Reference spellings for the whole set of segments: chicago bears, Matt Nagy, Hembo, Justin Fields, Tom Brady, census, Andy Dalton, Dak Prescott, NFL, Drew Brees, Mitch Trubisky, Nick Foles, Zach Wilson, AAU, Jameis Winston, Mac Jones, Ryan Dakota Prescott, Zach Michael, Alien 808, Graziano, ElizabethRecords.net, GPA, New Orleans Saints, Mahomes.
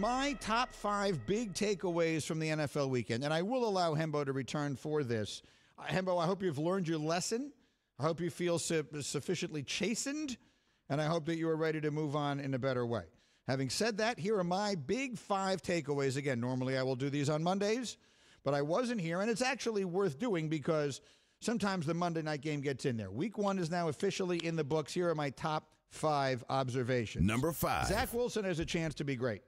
My top five big takeaways from the NFL weekend, and I will allow Hembo to return for this. Hembo, I hope you've learned your lesson. I hope you feel sufficiently chastened, and I hope that you are ready to move on in a better way. Having said that, here are my big five takeaways. Again, normally I will do these on Mondays, but I wasn't here, and it's actually worth doing because sometimes the Monday night game gets in there. Week one is now officially in the books. Here are my top five observations. Number five. Zach Wilson has a chance to be great.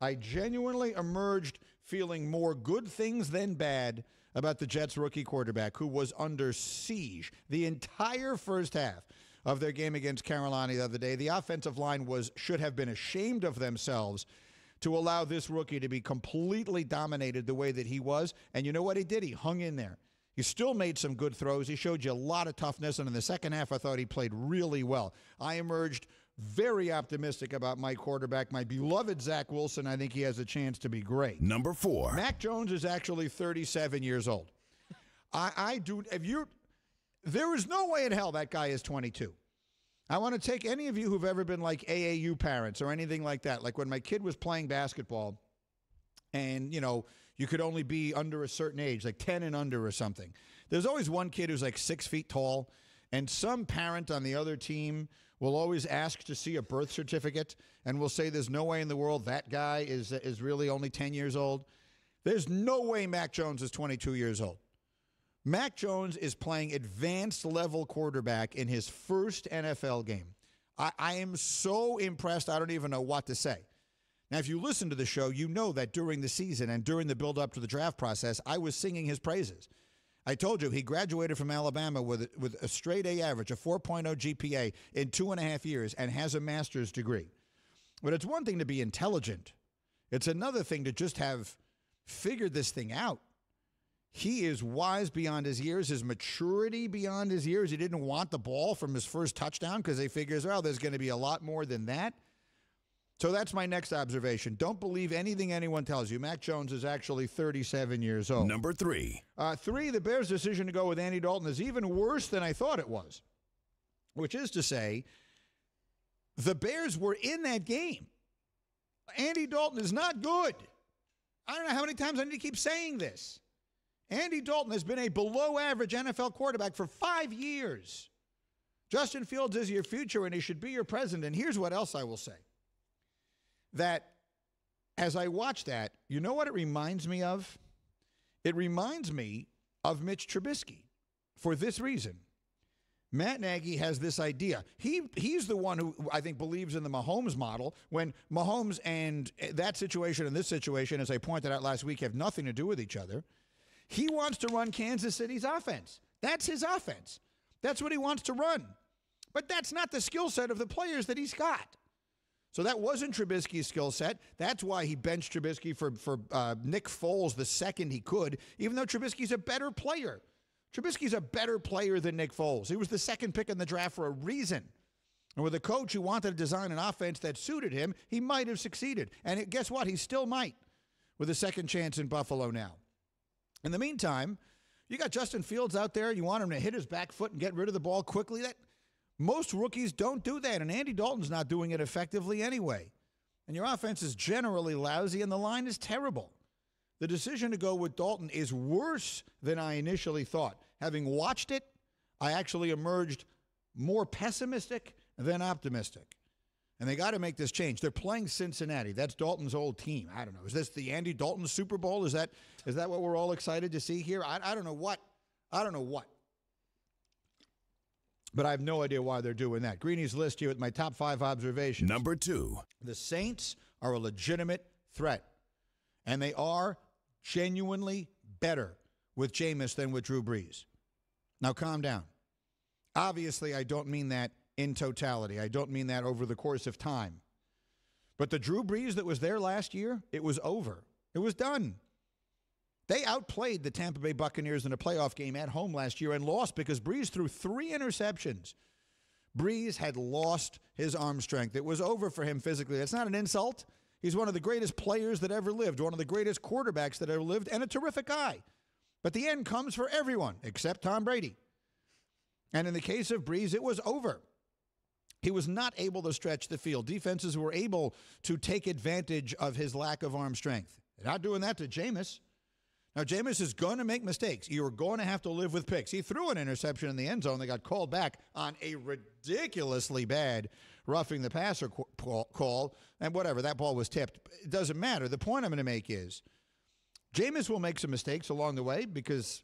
I genuinely emerged feeling more good things than bad about the Jets rookie quarterback, who was under siege the entire first half of their game against Carolina the other day. The offensive line should have been ashamed of themselves to allow this rookie to be completely dominated the way that he was. And you know what he did? He hung in there. He still made some good throws. He showed you a lot of toughness. And in the second half, I thought he played really well. I emerged very optimistic about my quarterback, my beloved Zach Wilson. I think he has a chance to be great. Number four. Mac Jones is actually 37 years old. There is no way in hell that guy is 22. I want to take any of you who've ever been like AAU parents or anything like that. Like when my kid was playing basketball and, you know, you could only be under a certain age, like 10 and under or something. There's always one kid who's like 6 feet tall, and some parent on the other team will always ask to see a birth certificate and will say there's no way in the world that guy is really only 10 years old. There's no way Mac Jones is 22 years old. Mac Jones is playing advanced-level quarterback in his first NFL game. I am so impressed, I don't even know what to say. Now, if you listen to the show, you know that during the season and during the build-up to the draft process, I was singing his praises. I told you he graduated from Alabama with a straight-A average, a 4.0 GPA in 2.5 years, and has a master's degree. But it's one thing to be intelligent. It's another thing to just have figured this thing out. He is wise beyond his years, his maturity beyond his years. He didn't want the ball from his first touchdown because he figures, well, there's going to be a lot more than that. So that's my next observation. Don't believe anything anyone tells you. Mac Jones is actually 37 years old. Number three. The Bears' decision to go with Andy Dalton is even worse than I thought it was, which is to say the Bears were in that game. Andy Dalton is not good. I don't know how many times I need to keep saying this. Andy Dalton has been a below-average NFL quarterback for 5 years. Justin Fields is your future, and he should be your present. And here's what else I will say. That as I watch that, you know what it reminds me of? It reminds me of Mitch Trubisky for this reason. Matt Nagy has this idea. He's the one who I think believes in the Mahomes model, when Mahomes and that situation and this situation, as I pointed out last week, have nothing to do with each other. He wants to run Kansas City's offense. That's his offense. That's what he wants to run. But that's not the skill set of the players that he's got. So that wasn't Trubisky's skill set. That's why he benched Trubisky for Nick Foles the second he could, even though Trubisky's a better player. Trubisky's a better player than Nick Foles. He was the second pick in the draft for a reason. And with a coach who wanted to design an offense that suited him, he might have succeeded. And guess what? He still might with a second chance in Buffalo now. In the meantime, you got Justin Fields out there. You want him to hit his back foot and get rid of the ball quickly. Most rookies don't do that, and Andy Dalton's not doing it effectively anyway. And your offense is generally lousy, and the line is terrible. The decision to go with Dalton is worse than I initially thought. Having watched it, I actually emerged more pessimistic than optimistic. And they got to make this change. They're playing Cincinnati. That's Dalton's old team. I don't know. Is this the Andy Dalton Super Bowl? Is that what we're all excited to see here? I don't know what. I don't know what. But I have no idea why they're doing that. Greeny's list here with my top five observations. Number two. The Saints are a legitimate threat. And they are genuinely better with Jameis than with Drew Brees. Now calm down. Obviously, I don't mean that in totality. I don't mean that over the course of time. But the Drew Brees that was there last year, it was over. It was done. They outplayed the Tampa Bay Buccaneers in a playoff game at home last year and lost because Brees threw 3 interceptions. Brees had lost his arm strength. It was over for him physically. That's not an insult. He's one of the greatest players that ever lived, one of the greatest quarterbacks that ever lived, and a terrific guy. But the end comes for everyone except Tom Brady. And in the case of Brees, it was over. He was not able to stretch the field. Defenses were able to take advantage of his lack of arm strength. They're not doing that to Jameis. Now, Jameis is going to make mistakes. You're going to have to live with picks. He threw an interception in the end zone. They got called back on a ridiculously bad roughing the passer call. And whatever, that ball was tipped. It doesn't matter. The point I'm going to make is Jameis will make some mistakes along the way because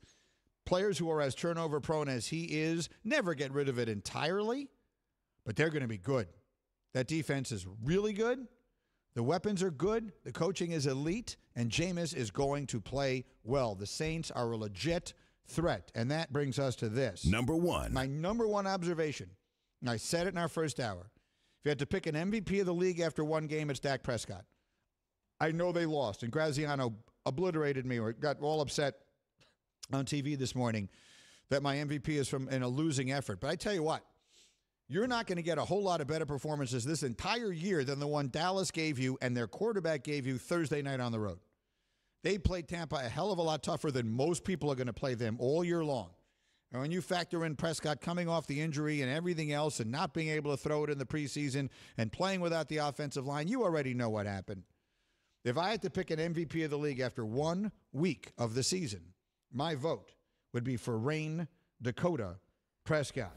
players who are as turnover-prone as he is never get rid of it entirely, but they're going to be good. That defense is really good. The weapons are good, the coaching is elite, and Jameis is going to play well. The Saints are a legit threat, and that brings us to this. Number one. My number one observation, and I said it in our first hour, if you had to pick an MVP of the league after one game, it's Dak Prescott. I know they lost, and Graziano obliterated me or got all upset on TV this morning that my MVP is from in a losing effort. But I tell you what. You're not going to get a whole lot of better performances this entire year than the one Dallas gave you and their quarterback gave you Thursday night on the road. They played Tampa a hell of a lot tougher than most people are going to play them all year long. And when you factor in Prescott coming off the injury and everything else and not being able to throw it in the preseason and playing without the offensive line, you already know what happened. If I had to pick an MVP of the league after 1 week of the season, my vote would be for Ryan Dakota Prescott.